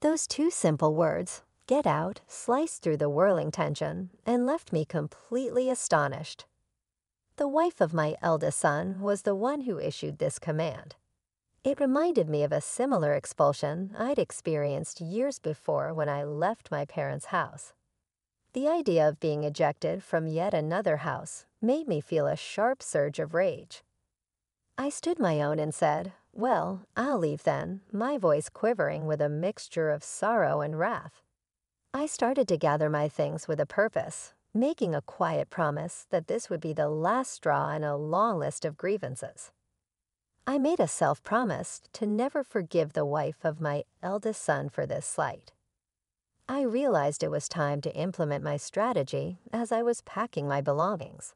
Those two simple words, "get out," sliced through the whirling tension and left me completely astonished. The wife of my eldest son was the one who issued this command. It reminded me of a similar expulsion I'd experienced years before when I left my parents' house. The idea of being ejected from yet another house made me feel a sharp surge of rage. I stood my own and said, "Well, I'll leave then," my voice quivering with a mixture of sorrow and wrath. I started to gather my things with a purpose, making a quiet promise that this would be the last straw in a long list of grievances. I made a self-promise to never forgive the wife of my eldest son for this slight. I realized it was time to implement my strategy as I was packing my belongings.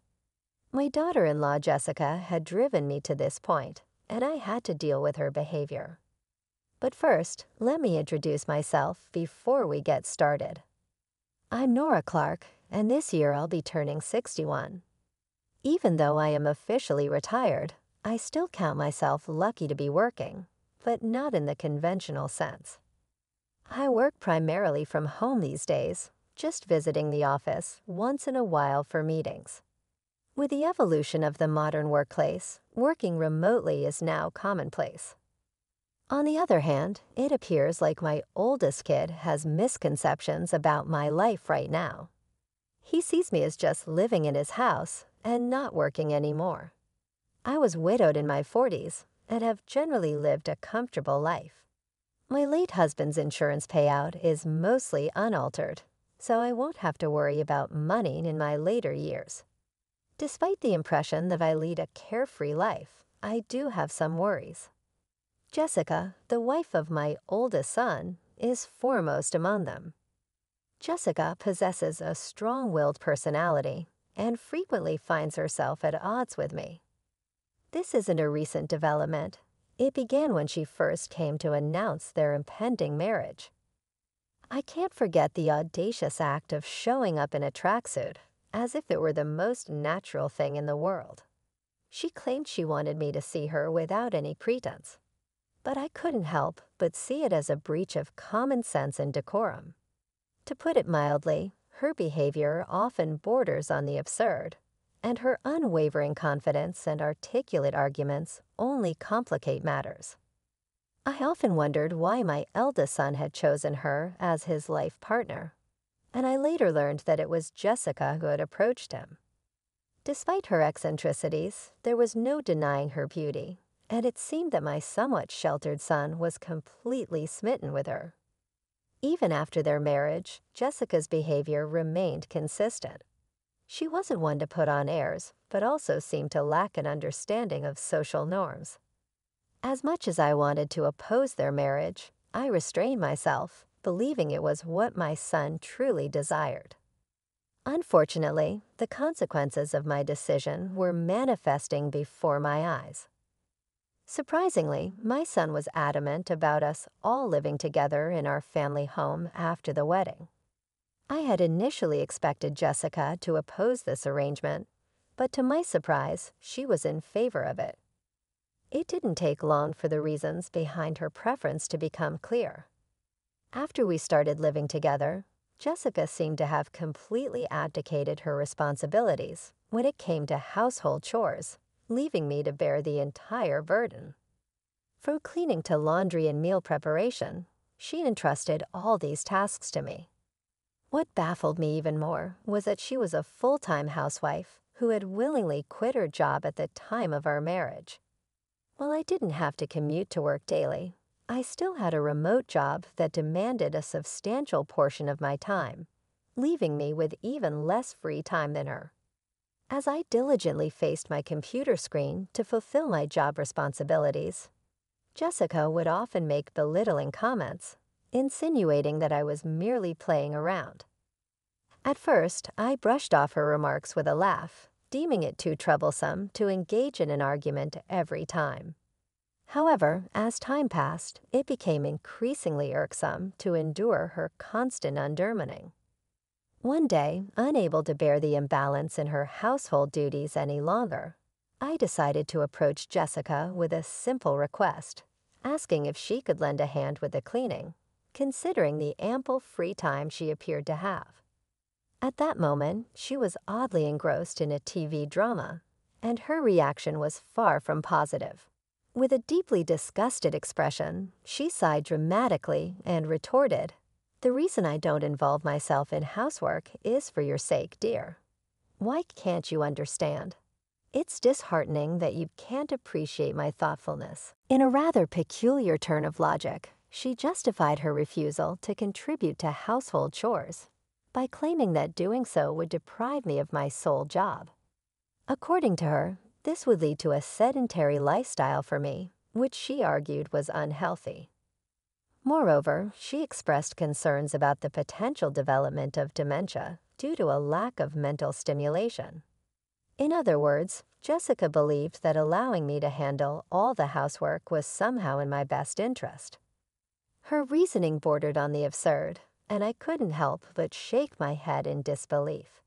My daughter-in-law Jessica had driven me to this point, and I had to deal with her behavior. But first, let me introduce myself before we get started. I'm Nora Clark, and this year I'll be turning 61. Even though I am officially retired, I still count myself lucky to be working, but not in the conventional sense. I work primarily from home these days, just visiting the office once in a while for meetings. With the evolution of the modern workplace, working remotely is now commonplace. On the other hand, it appears like my oldest kid has misconceptions about my life right now. He sees me as just living in his house and not working anymore. I was widowed in my 40s and have generally lived a comfortable life. My late husband's insurance payout is mostly unaltered, so I won't have to worry about money in my later years. Despite the impression that I lead a carefree life, I do have some worries. Jessica, the wife of my oldest son, is foremost among them. Jessica possesses a strong-willed personality and frequently finds herself at odds with me. This isn't a recent development. It began when she first came to announce their impending marriage. I can't forget the audacious act of showing up in a tracksuit, as if it were the most natural thing in the world. She claimed she wanted me to see her without any pretense, but I couldn't help but see it as a breach of common sense and decorum. To put it mildly, her behavior often borders on the absurd, and her unwavering confidence and articulate arguments only complicate matters. I often wondered why my eldest son had chosen her as his life partner, and I later learned that it was Jessica who had approached him. Despite her eccentricities, there was no denying her beauty, and it seemed that my somewhat sheltered son was completely smitten with her. Even after their marriage, Jessica's behavior remained consistent. She wasn't one to put on airs, but also seemed to lack an understanding of social norms. As much as I wanted to oppose their marriage, I restrained myself, believing it was what my son truly desired. Unfortunately, the consequences of my decision were manifesting before my eyes. Surprisingly, my son was adamant about us all living together in our family home after the wedding. I had initially expected Jessica to oppose this arrangement, but to my surprise, she was in favor of it. It didn't take long for the reasons behind her preference to become clear. After we started living together, Jessica seemed to have completely abdicated her responsibilities when it came to household chores, leaving me to bear the entire burden. From cleaning to laundry and meal preparation, she entrusted all these tasks to me. What baffled me even more was that she was a full-time housewife who had willingly quit her job at the time of our marriage. While I didn't have to commute to work daily, I still had a remote job that demanded a substantial portion of my time, leaving me with even less free time than her. As I diligently faced my computer screen to fulfill my job responsibilities, Jessica would often make belittling comments, insinuating that I was merely playing around. At first, I brushed off her remarks with a laugh, deeming it too troublesome to engage in an argument every time. However, as time passed, it became increasingly irksome to endure her constant undermining. One day, unable to bear the imbalance in her household duties any longer, I decided to approach Jessica with a simple request, asking if she could lend a hand with the cleaning, considering the ample free time she appeared to have. At that moment, she was oddly engrossed in a TV drama, and her reaction was far from positive. With a deeply disgusted expression, she sighed dramatically and retorted, "The reason I don't involve myself in housework is for your sake, dear. Why can't you understand? It's disheartening that you can't appreciate my thoughtfulness." In a rather peculiar turn of logic, she justified her refusal to contribute to household chores by claiming that doing so would deprive me of my sole job. According to her, this would lead to a sedentary lifestyle for me, which she argued was unhealthy. Moreover, she expressed concerns about the potential development of dementia due to a lack of mental stimulation. In other words, Jessica believed that allowing me to handle all the housework was somehow in my best interest. Her reasoning bordered on the absurd, and I couldn't help but shake my head in disbelief.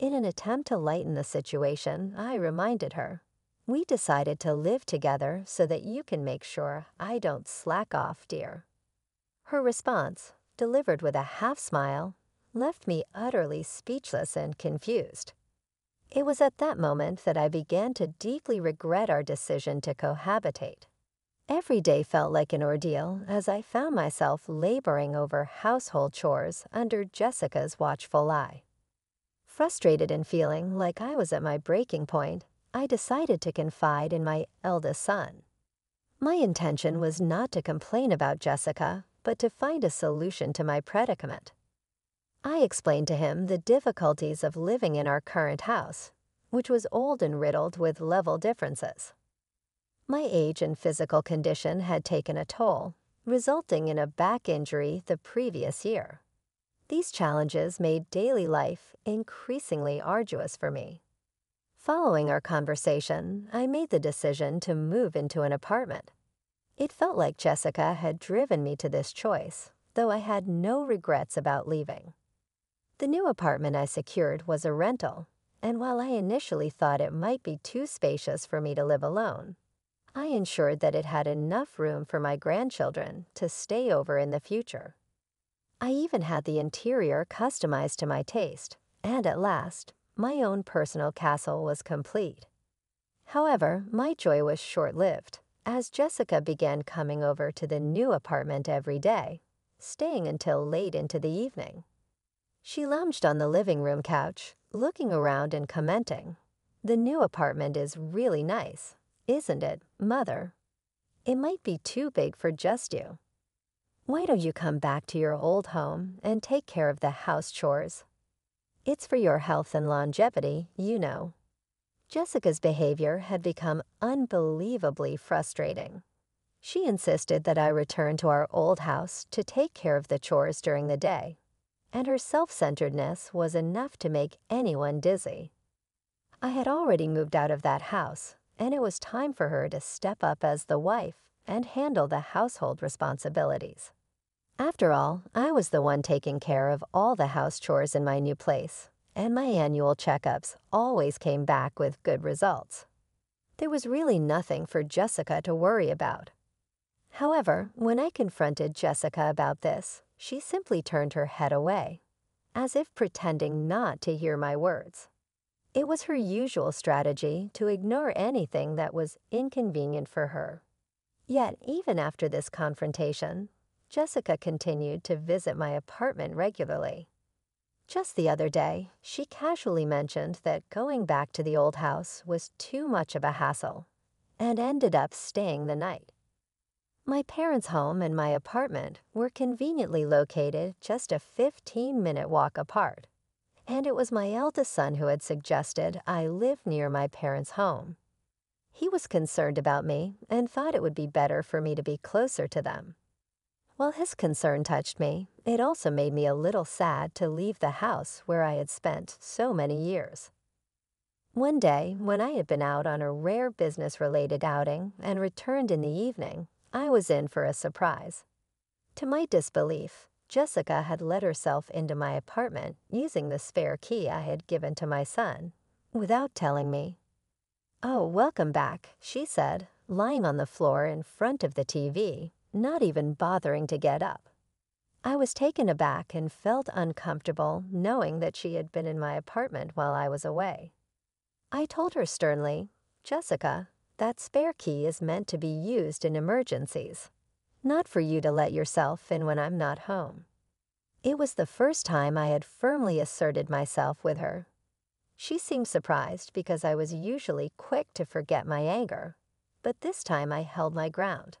In an attempt to lighten the situation, I reminded her, "We decided to live together so that you can make sure I don't slack off, dear." Her response, delivered with a half-smile, left me utterly speechless and confused. It was at that moment that I began to deeply regret our decision to cohabitate. Every day felt like an ordeal as I found myself laboring over household chores under Jessica's watchful eye. Frustrated and feeling like I was at my breaking point, I decided to confide in my eldest son. My intention was not to complain about Jessica, but to find a solution to my predicament. I explained to him the difficulties of living in our current house, which was old and riddled with level differences. My age and physical condition had taken a toll, resulting in a back injury the previous year. These challenges made daily life increasingly arduous for me. Following our conversation, I made the decision to move into an apartment. It felt like Jessica had driven me to this choice, though I had no regrets about leaving. The new apartment I secured was a rental, and while I initially thought it might be too spacious for me to live alone, I ensured that it had enough room for my grandchildren to stay over in the future. I even had the interior customized to my taste, and at last, my own personal castle was complete. However, my joy was short-lived, as Jessica began coming over to the new apartment every day, staying until late into the evening. She lounged on the living room couch, looking around and commenting, "The new apartment is really nice, isn't it, Mother? It might be too big for just you. Why don't you come back to your old home and take care of the house chores? It's for your health and longevity, you know." Jessica's behavior had become unbelievably frustrating. She insisted that I return to our old house to take care of the chores during the day, and her self-centeredness was enough to make anyone dizzy. I had already moved out of that house, and it was time for her to step up as the wife and handle the household responsibilities. After all, I was the one taking care of all the house chores in my new place, and my annual checkups always came back with good results. There was really nothing for Jessica to worry about. However, when I confronted Jessica about this, she simply turned her head away, as if pretending not to hear my words. It was her usual strategy to ignore anything that was inconvenient for her. Yet, even after this confrontation, Jessica continued to visit my apartment regularly. Just the other day, she casually mentioned that going back to the old house was too much of a hassle, and ended up staying the night. My parents' home and my apartment were conveniently located just a 15-minute walk apart, and it was my eldest son who had suggested I live near my parents' home. He was concerned about me and thought it would be better for me to be closer to them. While his concern touched me, it also made me a little sad to leave the house where I had spent so many years. One day, when I had been out on a rare business-related outing and returned in the evening, I was in for a surprise. To my disbelief, Jessica had let herself into my apartment using the spare key I had given to my son, without telling me. "Oh, welcome back," she said, lying on the floor in front of the TV, not even bothering to get up. I was taken aback and felt uncomfortable knowing that she had been in my apartment while I was away. I told her sternly, "Jessica, that spare key is meant to be used in emergencies, not for you to let yourself in when I'm not home." It was the first time I had firmly asserted myself with her. She seemed surprised because I was usually quick to forget my anger, but this time I held my ground.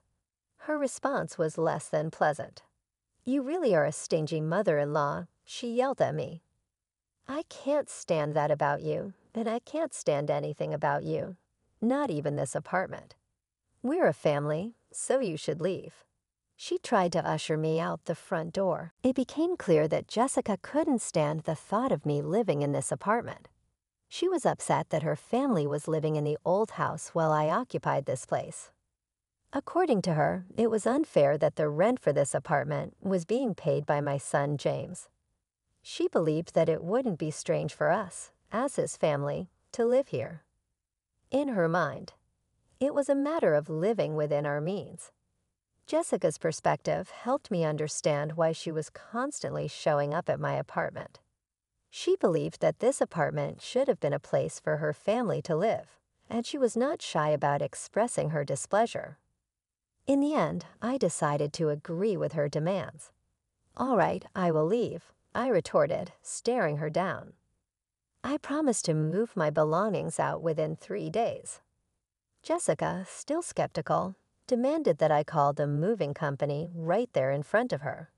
Her response was less than pleasant. "You really are a stingy mother-in-law," she yelled at me. "I can't stand that about you, and I can't stand anything about you, not even this apartment. We're a family, so you should leave." She tried to usher me out the front door. It became clear that Jessica couldn't stand the thought of me living in this apartment. She was upset that her family was living in the old house while I occupied this place. According to her, it was unfair that the rent for this apartment was being paid by my son James. She believed that it wouldn't be strange for us, as his family, to live here. In her mind, it was a matter of living within our means. Jessica's perspective helped me understand why she was constantly showing up at my apartment. She believed that this apartment should have been a place for her family to live, and she was not shy about expressing her displeasure. In the end, I decided to agree with her demands. "All right, I will leave," I retorted, staring her down. I promised to move my belongings out within 3 days. Jessica, still skeptical, demanded that I call the moving company right there in front of her.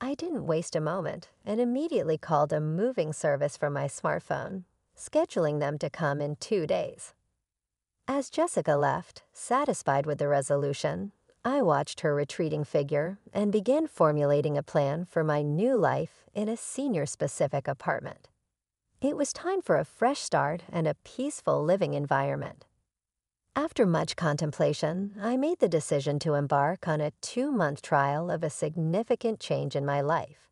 I didn't waste a moment and immediately called a moving service from my smartphone, scheduling them to come in 2 days. As Jessica left, satisfied with the resolution, I watched her retreating figure and began formulating a plan for my new life in a senior-specific apartment. It was time for a fresh start and a peaceful living environment. After much contemplation, I made the decision to embark on a 2-month trial of a significant change in my life.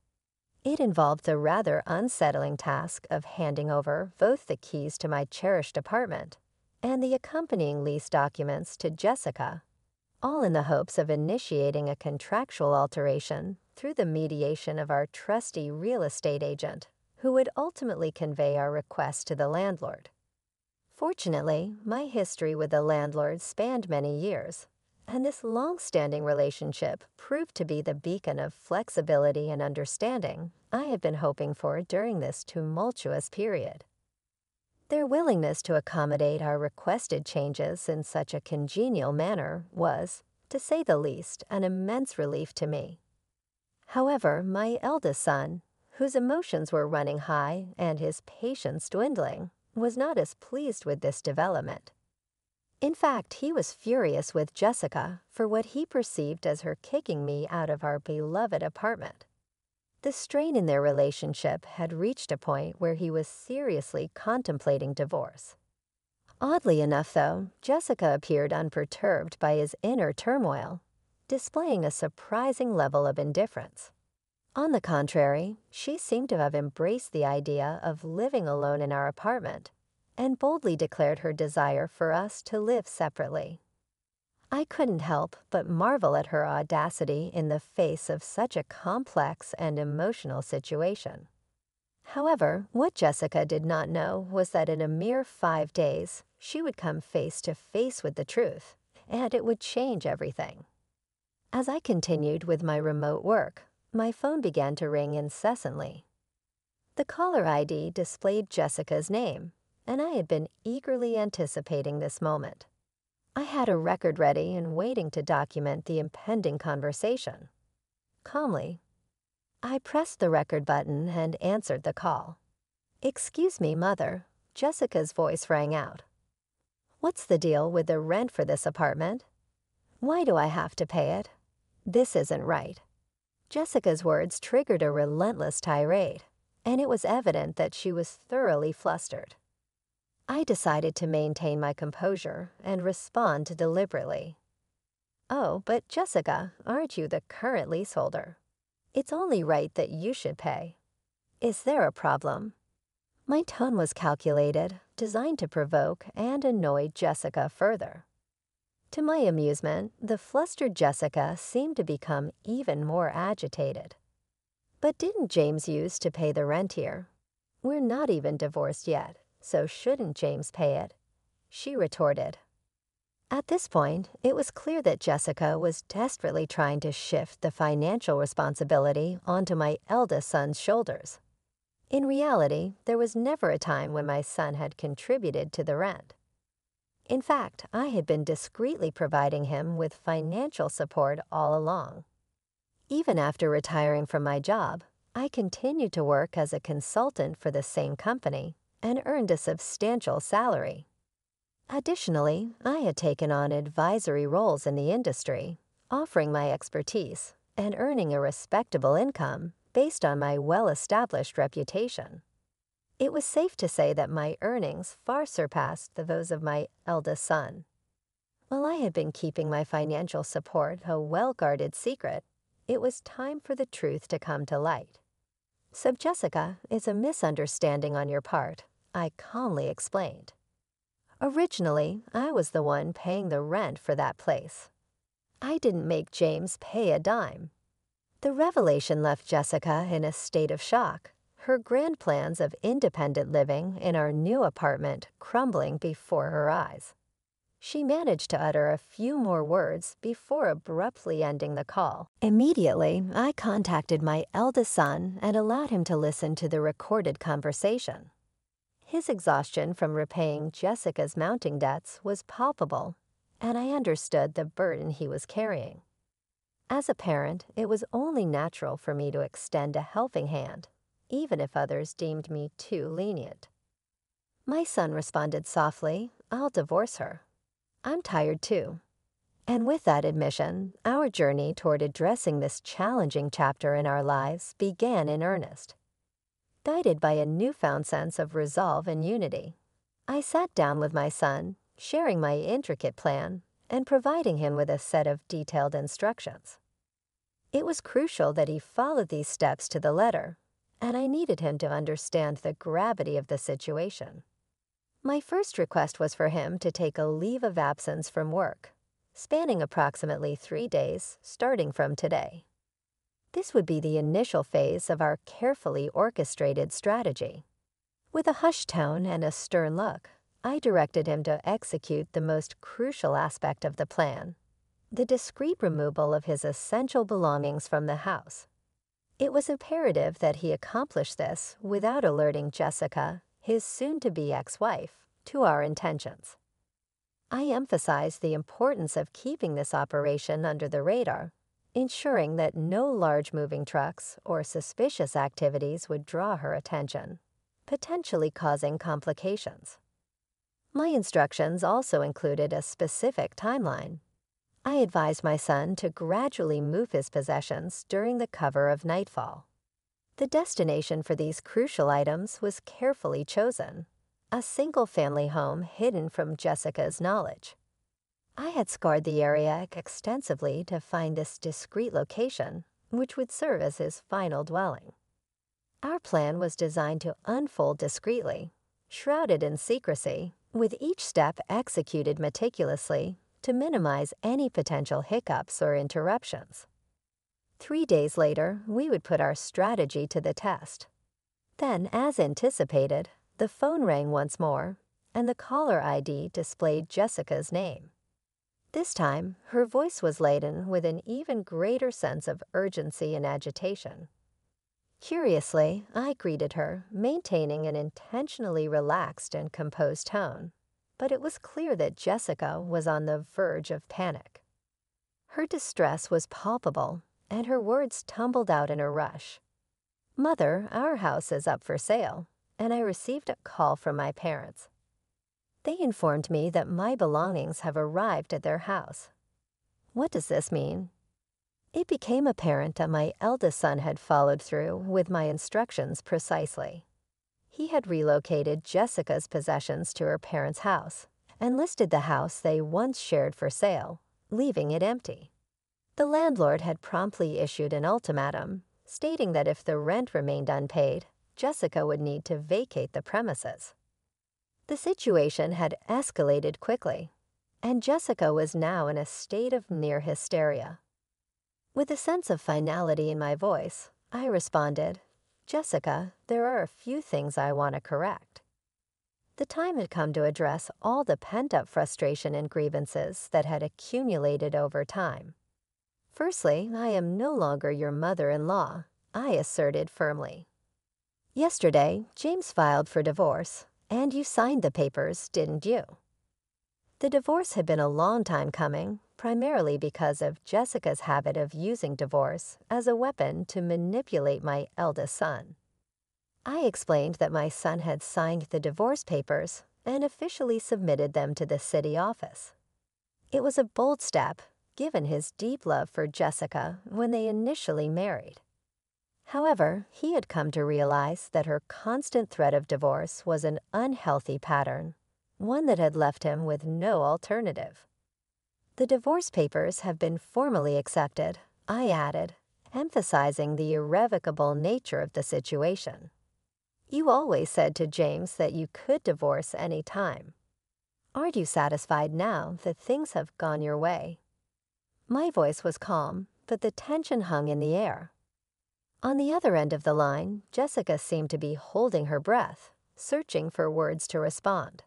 It involved the rather unsettling task of handing over both the keys to my cherished apartment and the accompanying lease documents to Jessica, all in the hopes of initiating a contractual alteration through the mediation of our trusty real estate agent, who would ultimately convey our request to the landlord. Fortunately, my history with the landlord spanned many years, and this long-standing relationship proved to be the beacon of flexibility and understanding I had been hoping for during this tumultuous period. Their willingness to accommodate our requested changes in such a congenial manner was, to say the least, an immense relief to me. However, my eldest son, whose emotions were running high and his patience dwindling, was not as pleased with this development. In fact, he was furious with Jessica for what he perceived as her kicking me out of our beloved apartment. The strain in their relationship had reached a point where he was seriously contemplating divorce. Oddly enough, though, Jessica appeared unperturbed by his inner turmoil, displaying a surprising level of indifference. On the contrary, she seemed to have embraced the idea of living alone in our apartment and boldly declared her desire for us to live separately. I couldn't help but marvel at her audacity in the face of such a complex and emotional situation. However, what Jessica did not know was that in a mere 5 days, she would come face to face with the truth, and it would change everything. As I continued with my remote work, my phone began to ring incessantly. The caller ID displayed Jessica's name, and I had been eagerly anticipating this moment. I had a record ready and waiting to document the impending conversation. Calmly, I pressed the record button and answered the call. "Excuse me, Mother," Jessica's voice rang out. "What's the deal with the rent for this apartment? Why do I have to pay it? This isn't right." Jessica's words triggered a relentless tirade, and it was evident that she was thoroughly flustered. I decided to maintain my composure and respond deliberately. "Oh, but Jessica, aren't you the current leaseholder? It's only right that you should pay. Is there a problem?" My tone was calculated, designed to provoke and annoy Jessica further. To my amusement, the flustered Jessica seemed to become even more agitated. But didn't James use to pay the rent here? We're not even divorced yet, so shouldn't James pay it? She retorted. At this point, it was clear that Jessica was desperately trying to shift the financial responsibility onto my eldest son's shoulders. In reality, there was never a time when my son had contributed to the rent. In fact, I had been discreetly providing him with financial support all along. Even after retiring from my job, I continued to work as a consultant for the same company and earned a substantial salary. Additionally, I had taken on advisory roles in the industry, offering my expertise and earning a respectable income based on my well-established reputation. It was safe to say that my earnings far surpassed those of my eldest son. While I had been keeping my financial support a well-guarded secret, it was time for the truth to come to light. "So, Jessica, it's a misunderstanding on your part," I calmly explained. "Originally, I was the one paying the rent for that place. I didn't make James pay a dime." The revelation left Jessica in a state of shock, her grand plans of independent living in our new apartment crumbling before her eyes. She managed to utter a few more words before abruptly ending the call. Immediately, I contacted my eldest son and allowed him to listen to the recorded conversation. His exhaustion from repaying Jessica's mounting debts was palpable, and I understood the burden he was carrying. As a parent, it was only natural for me to extend a helping hand, even if others deemed me too lenient. My son responded softly, "I'll divorce her. I'm tired too." And with that admission, our journey toward addressing this challenging chapter in our lives began in earnest. Guided by a newfound sense of resolve and unity, I sat down with my son, sharing my intricate plan and providing him with a set of detailed instructions. It was crucial that he followed these steps to the letter, and I needed him to understand the gravity of the situation. My first request was for him to take a leave of absence from work, spanning approximately 3 days starting from today. This would be the initial phase of our carefully orchestrated strategy. With a hushed tone and a stern look, I directed him to execute the most crucial aspect of the plan, the discreet removal of his essential belongings from the house. It was imperative that he accomplish this without alerting Jessica, his soon-to-be ex-wife, to our intentions. I emphasized the importance of keeping this operation under the radar, ensuring that no large moving trucks or suspicious activities would draw her attention, potentially causing complications. My instructions also included a specific timeline. I advised my son to gradually move his possessions during the cover of nightfall. The destination for these crucial items was carefully chosen, a single-family home hidden from Jessica's knowledge. I had scoured the area extensively to find this discreet location, which would serve as his final dwelling. Our plan was designed to unfold discreetly, shrouded in secrecy, with each step executed meticulously to minimize any potential hiccups or interruptions. 3 days later, we would put our strategy to the test. Then, as anticipated, the phone rang once more, and the caller ID displayed Jessica's name. This time, her voice was laden with an even greater sense of urgency and agitation. Curiously, I greeted her, maintaining an intentionally relaxed and composed tone, but it was clear that Jessica was on the verge of panic. Her distress was palpable, and her words tumbled out in a rush. "Mother, our house is up for sale, and I received a call from my parents. They informed me that my belongings have arrived at their house. What does this mean?" It became apparent that my eldest son had followed through with my instructions precisely. He had relocated Jessica's possessions to her parents' house and listed the house they once shared for sale, leaving it empty. The landlord had promptly issued an ultimatum, stating that if the rent remained unpaid, Jessica would need to vacate the premises. The situation had escalated quickly, and Jessica was now in a state of near hysteria. With a sense of finality in my voice, I responded, "Jessica, there are a few things I want to correct." The time had come to address all the pent-up frustration and grievances that had accumulated over time. "Firstly, I am no longer your mother-in-law," I asserted firmly. "Yesterday, James filed for divorce, and you signed the papers, didn't you?" The divorce had been a long time coming, primarily because of Jessica's habit of using divorce as a weapon to manipulate my eldest son. I explained that my son had signed the divorce papers and officially submitted them to the city office. It was a bold step, given his deep love for Jessica when they initially married. However, he had come to realize that her constant threat of divorce was an unhealthy pattern, one that had left him with no alternative. "The divorce papers have been formally accepted," I added, emphasizing the irrevocable nature of the situation. "You always said to James that you could divorce any time. Aren't you satisfied now that things have gone your way?" My voice was calm, but the tension hung in the air. On the other end of the line, Jessica seemed to be holding her breath, searching for words to respond.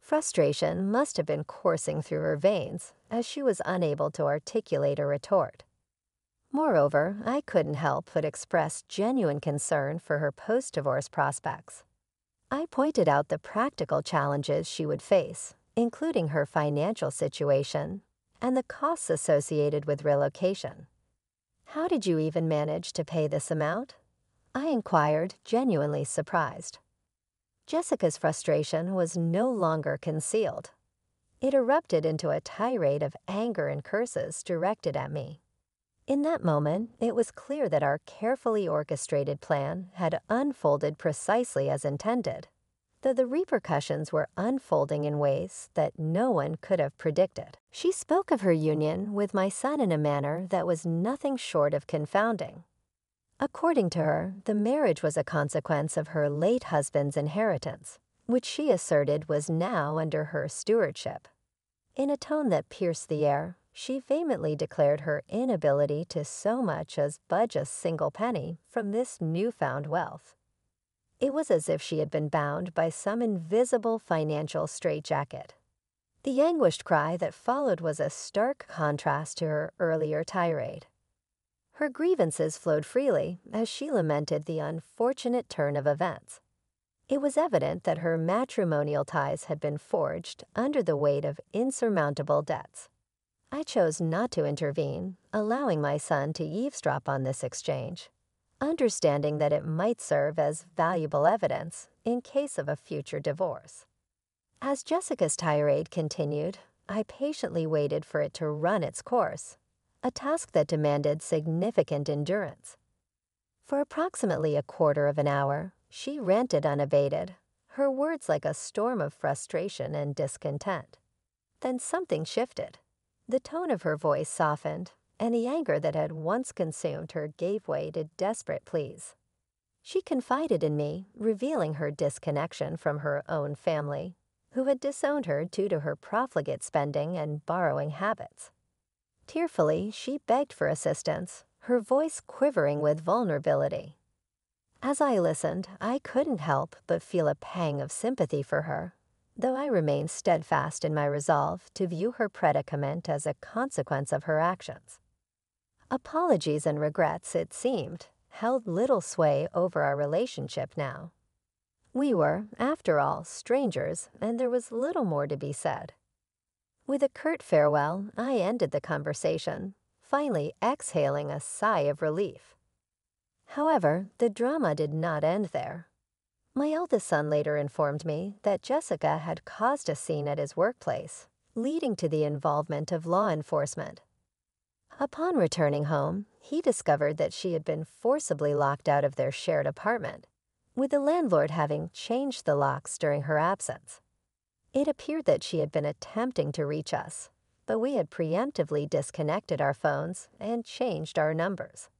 Frustration must have been coursing through her veins, as she was unable to articulate a retort. Moreover, I couldn't help but express genuine concern for her post-divorce prospects. I pointed out the practical challenges she would face, including her financial situation and the costs associated with relocation. "How did you even manage to pay this amount?" I inquired, genuinely surprised. Jessica's frustration was no longer concealed. It erupted into a tirade of anger and curses directed at me. In that moment, it was clear that our carefully orchestrated plan had unfolded precisely as intended, though the repercussions were unfolding in ways that no one could have predicted. She spoke of her union with my son in a manner that was nothing short of confounding. According to her, the marriage was a consequence of her late husband's inheritance, which she asserted was now under her stewardship. In a tone that pierced the air, she vehemently declared her inability to so much as budge a single penny from this newfound wealth. It was as if she had been bound by some invisible financial straitjacket. The anguished cry that followed was a stark contrast to her earlier tirade. Her grievances flowed freely as she lamented the unfortunate turn of events. It was evident that her matrimonial ties had been forged under the weight of insurmountable debts. I chose not to intervene, allowing my son to eavesdrop on this exchange, understanding that it might serve as valuable evidence in case of a future divorce. As Jessica's tirade continued, I patiently waited for it to run its course, a task that demanded significant endurance. For approximately a quarter of an hour, she ranted unabated, her words like a storm of frustration and discontent. Then something shifted. The tone of her voice softened, and the anger that had once consumed her gave way to desperate pleas. She confided in me, revealing her disconnection from her own family, who had disowned her due to her profligate spending and borrowing habits. Tearfully, she begged for assistance, her voice quivering with vulnerability. As I listened, I couldn't help but feel a pang of sympathy for her, though I remained steadfast in my resolve to view her predicament as a consequence of her actions. Apologies and regrets, it seemed, held little sway over our relationship now. We were, after all, strangers, and there was little more to be said. With a curt farewell, I ended the conversation, finally exhaling a sigh of relief. However, the drama did not end there. My eldest son later informed me that Jessica had caused a scene at his workplace, leading to the involvement of law enforcement. Upon returning home, he discovered that she had been forcibly locked out of their shared apartment, with the landlord having changed the locks during her absence. It appeared that she had been attempting to reach us, but we had preemptively disconnected our phones and changed our numbers.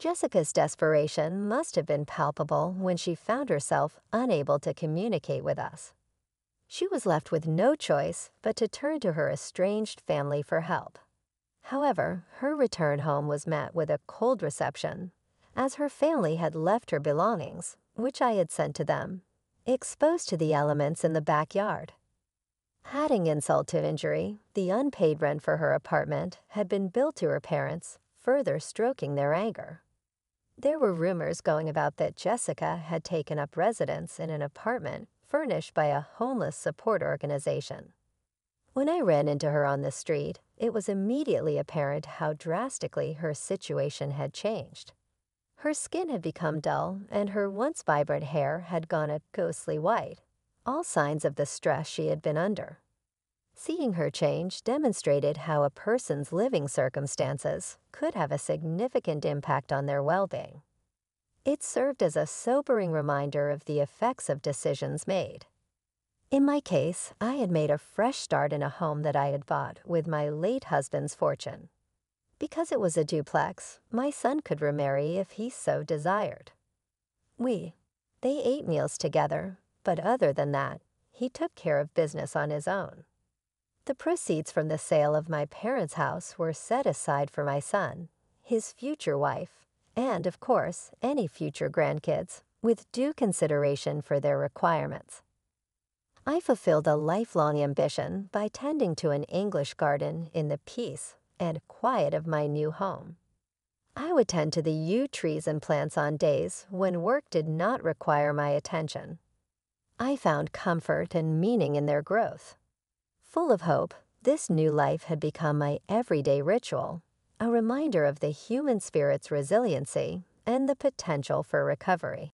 Jessica's desperation must have been palpable when she found herself unable to communicate with us. She was left with no choice but to turn to her estranged family for help. However, her return home was met with a cold reception, as her family had left her belongings, which I had sent to them, exposed to the elements in the backyard. Adding insult to injury, the unpaid rent for her apartment had been billed to her parents, further stroking their anger. There were rumors going about that Jessica had taken up residence in an apartment furnished by a homeless support organization. When I ran into her on the street, it was immediately apparent how drastically her situation had changed. Her skin had become dull, and her once vibrant hair had gone a ghostly white, all signs of the stress she had been under. Seeing her change demonstrated how a person's living circumstances could have a significant impact on their well-being. It served as a sobering reminder of the effects of decisions made. In my case, I had made a fresh start in a home that I had bought with my late husband's fortune. Because it was a duplex, my son could remarry if he so desired. They ate meals together, but other than that, he took care of business on his own. The proceeds from the sale of my parents' house were set aside for my son, his future wife, and, of course, any future grandkids, with due consideration for their requirements. I fulfilled a lifelong ambition by tending to an English garden in the peace and quiet of my new home. I would tend to the yew trees and plants on days when work did not require my attention. I found comfort and meaning in their growth. Full of hope, this new life had become my everyday ritual, a reminder of the human spirit's resiliency and the potential for recovery.